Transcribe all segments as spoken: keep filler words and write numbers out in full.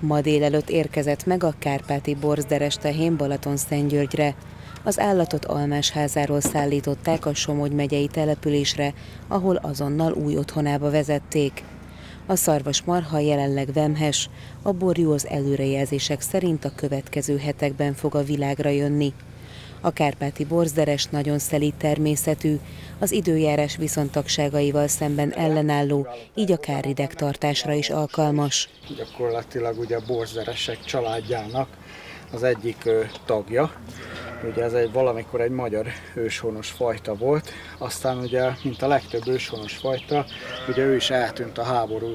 ma délelőtt érkezett meg a kárpáti borzderes tehén Balaton-Szentgyörgyre. Az állatot almásházáról szállították a Somogy megyei településre, ahol azonnal új otthonába vezették. A szarvasmarha jelenleg vemhes, a borjú az előrejelzések szerint a következő hetekben fog a világra jönni. A kárpáti borzderes nagyon szelíd természetű, az időjárás viszontagságaival szemben ellenálló, így a kárridegtartásra is alkalmas. Gyakorlatilag ugye a borzderesek családjának az egyik tagja. Ugye ez egy, valamikor egy magyar őshonos fajta volt, aztán ugye, mint a legtöbb őshonos fajta, ugye ő is eltűnt a háború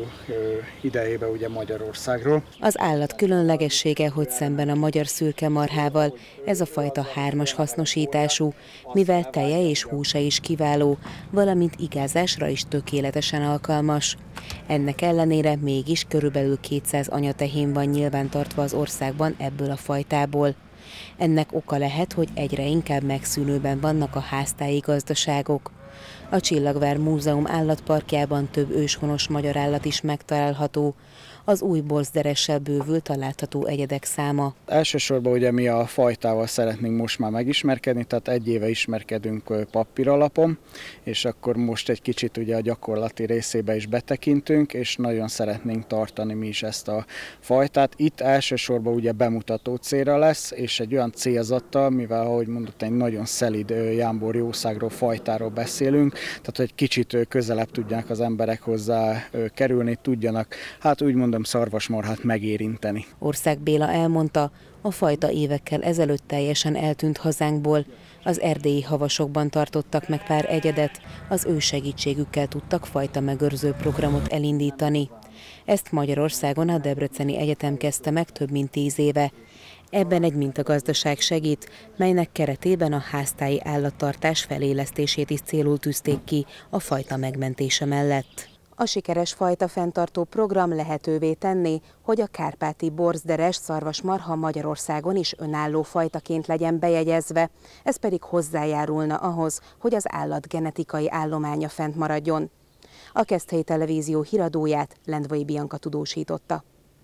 idejébe ugye Magyarországról. Az állat különlegessége, hogy szemben a magyar szürkemarhával, ez a fajta hármas hasznosítású, mivel teje és húsa is kiváló, valamint igázásra is tökéletesen alkalmas. Ennek ellenére mégis körülbelül kétszáz anyatehén van nyilvántartva az országban ebből a fajtából. Ennek oka lehet, hogy egyre inkább megszűnőben vannak a háztáji gazdaságok. A Csillagvár Múzeum állatparkjában több őshonos magyar állat is megtalálható. Az új borzderessel bővült a látható egyedek száma. Elsősorban ugye mi a fajtával szeretnénk most már megismerkedni, tehát egy éve ismerkedünk papír alapon, és akkor most egy kicsit ugye a gyakorlati részébe is betekintünk, és nagyon szeretnénk tartani mi is ezt a fajtát. Itt elsősorban ugye bemutató célra lesz, és egy olyan célzattal, mivel ahogy mondott, egy nagyon szelíd jámborjószágról, fajtáról beszélünk, tehát hogy kicsit közelebb tudjanak az emberek hozzá kerülni, tudjanak, hát úgymond szarvasmarhát megérinteni. Ország Béla elmondta, a fajta évekkel ezelőtt teljesen eltűnt hazánkból. Az erdélyi havasokban tartottak meg pár egyedet, az ő segítségükkel tudtak fajta megőrző programot elindítani. Ezt Magyarországon a Debreceni Egyetem kezdte meg több mint tíz éve. Ebben egy mintagazdaság segít, melynek keretében a háztáji állattartás felélesztését is célul tűzték ki a fajta megmentése mellett. A sikeres fajta fenntartó program lehetővé tenné, hogy a kárpáti borzderes szarvasmarha Magyarországon is önálló fajtaként legyen bejegyezve, ez pedig hozzájárulna ahhoz, hogy az állat genetikai állománya fent maradjon. A Keszthelyi Televízió híradóját Lendvai Bianca tudósította.